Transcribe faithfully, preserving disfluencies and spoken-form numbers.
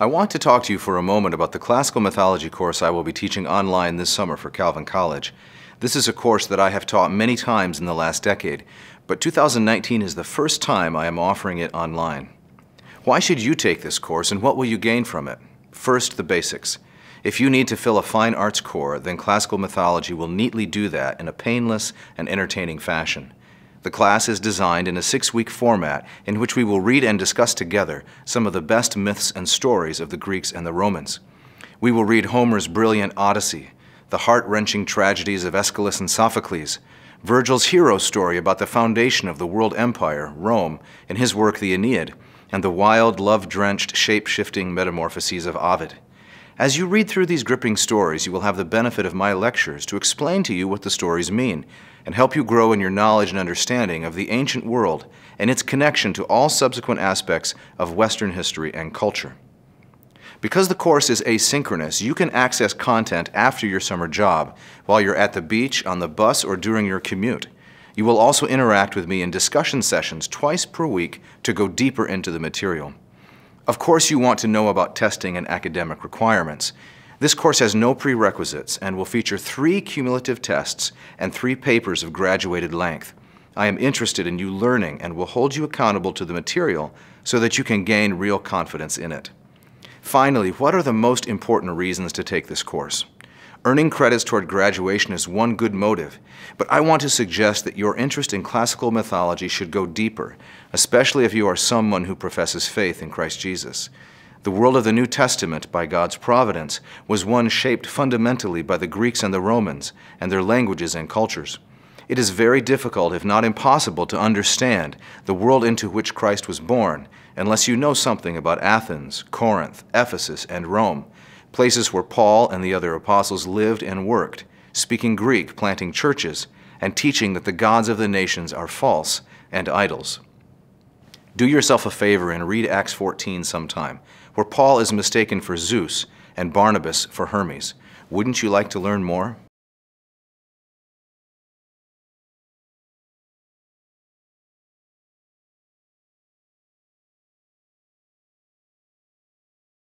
I want to talk to you for a moment about the classical mythology course I will be teaching online this summer for Calvin College. This is a course that I have taught many times in the last decade, but two thousand nineteen is the first time I am offering it online. Why should you take this course and what will you gain from it? First, the basics. If you need to fill a fine arts core, then classical mythology will neatly do that in a painless and entertaining fashion. The class is designed in a six-week format in which we will read and discuss together some of the best myths and stories of the Greeks and the Romans. We will read Homer's brilliant Odyssey, the heart-wrenching tragedies of Aeschylus and Sophocles, Virgil's hero story about the foundation of the world empire, Rome, in his work the Aeneid, and the wild, love-drenched, shape-shifting metamorphoses of Ovid. As you read through these gripping stories, you will have the benefit of my lectures to explain to you what the stories mean and help you grow in your knowledge and understanding of the ancient world and its connection to all subsequent aspects of Western history and culture. Because the course is asynchronous, you can access content after your summer job, while you're at the beach, on the bus, or during your commute. You will also interact with me in discussion sessions twice per week to go deeper into the material. Of course, you want to know about testing and academic requirements. This course has no prerequisites and will feature three cumulative tests and three papers of graduated length. I am interested in you learning and will hold you accountable to the material so that you can gain real confidence in it. Finally, what are the most important reasons to take this course? Earning credits toward graduation is one good motive, but I want to suggest that your interest in classical mythology should go deeper, especially if you are someone who professes faith in Christ Jesus. The world of the New Testament, by God's providence, was one shaped fundamentally by the Greeks and the Romans and their languages and cultures. It is very difficult, if not impossible, to understand the world into which Christ was born unless you know something about Athens, Corinth, Ephesus, and Rome, places where Paul and the other apostles lived and worked, speaking Greek, planting churches, and teaching that the gods of the nations are false and idols. Do yourself a favor and read Acts fourteen sometime, where Paul is mistaken for Zeus and Barnabas for Hermes. Wouldn't you like to learn more?